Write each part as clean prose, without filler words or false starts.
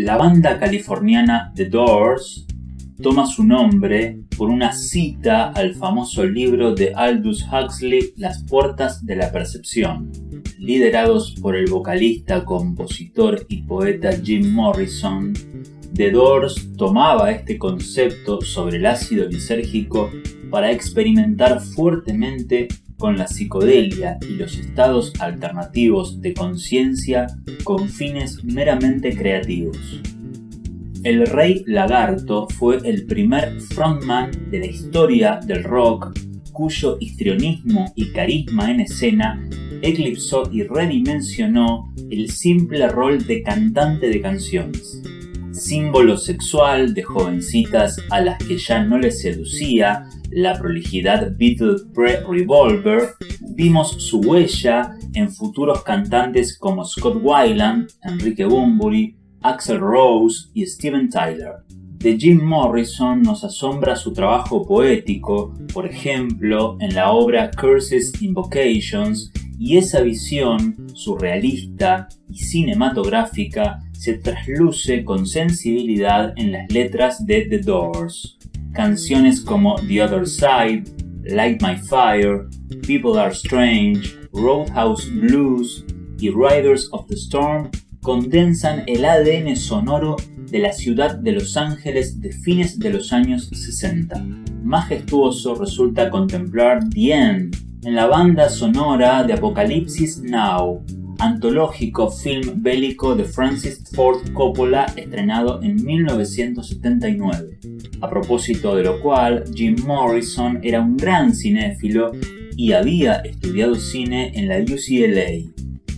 La banda californiana The Doors toma su nombre por una cita al famoso libro de Aldous Huxley, Las puertas de la percepción. Liderados por el vocalista, compositor y poeta Jim Morrison, The Doors tomaba este concepto sobre el ácido lisérgico para experimentar fuertemente con la psicodelia y los estados alternativos de conciencia con fines meramente creativos. El Rey Lagarto fue el primer frontman de la historia del rock cuyo histrionismo y carisma en escena eclipsó y redimensionó el simple rol de cantante de canciones. Símbolo sexual de jovencitas a las que ya no les seducía la prolijidad Beatle pre-Revolver, vimos su huella en futuros cantantes como Scott Wyland, Enrique Bunbury, Axl Rose y Steven Tyler. De Jim Morrison nos asombra su trabajo poético, por ejemplo en la obra Curses Invocations, y esa visión surrealista y cinematográfica se trasluce con sensibilidad en las letras de The Doors. Canciones como The Other Side, Light My Fire, People Are Strange, Roadhouse Blues y Riders of the Storm condensan el ADN sonoro de la ciudad de Los Ángeles de fines de los años 60. Majestuoso resulta contemplar The End en la banda sonora de Apocalipsis Now, antológico film bélico de Francis Ford Coppola estrenado en 1979. A propósito de lo cual, Jim Morrison era un gran cinéfilo y había estudiado cine en la UCLA.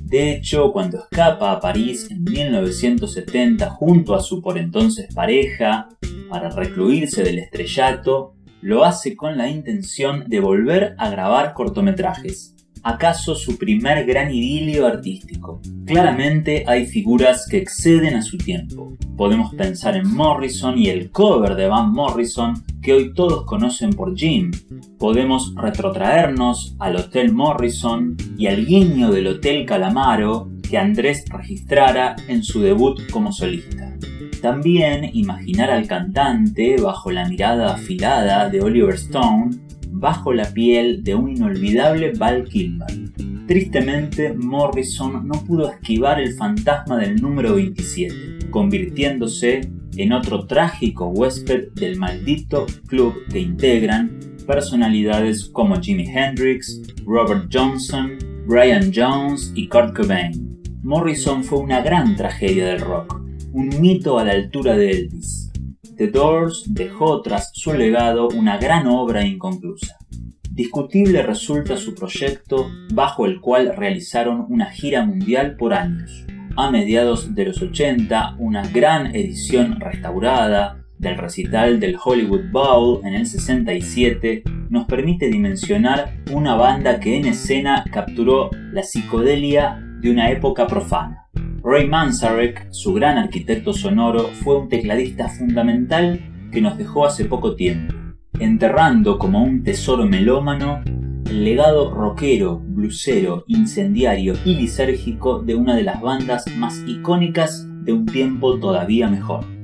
De hecho, cuando escapa a París en 1970 junto a su por entonces pareja para recluirse del estrellato, lo hace con la intención de volver a grabar cortometrajes. ¿Acaso su primer gran idilio artístico? Claramente hay figuras que exceden a su tiempo. Podemos pensar en Morrison y el cover de Van Morrison que hoy todos conocen por Jim. Podemos retrotraernos al Hotel Morrison y al guiño del Hotel Calamaro que Andrés registrara en su debut como solista. También imaginar al cantante bajo la mirada afilada de Oliver Stone, bajo la piel de un inolvidable Val Kilmer. Tristemente, Morrison no pudo esquivar el fantasma del número 27, convirtiéndose en otro trágico huésped del maldito club que integran personalidades como Jimi Hendrix, Robert Johnson, Brian Jones y Kurt Cobain. Morrison fue una gran tragedia del rock, un mito a la altura de Elvis. The Doors dejó tras su legado una gran obra inconclusa. Discutible resulta su proyecto bajo el cual realizaron una gira mundial por años. A mediados de los 80, una gran edición restaurada del recital del Hollywood Bowl en el 67 nos permite dimensionar una banda que en escena capturó la psicodelia de una época profana. Ray Manzarek, su gran arquitecto sonoro, fue un tecladista fundamental que nos dejó hace poco tiempo, enterrando como un tesoro melómano el legado rockero, blusero, incendiario y lisérgico de una de las bandas más icónicas de un tiempo todavía mejor.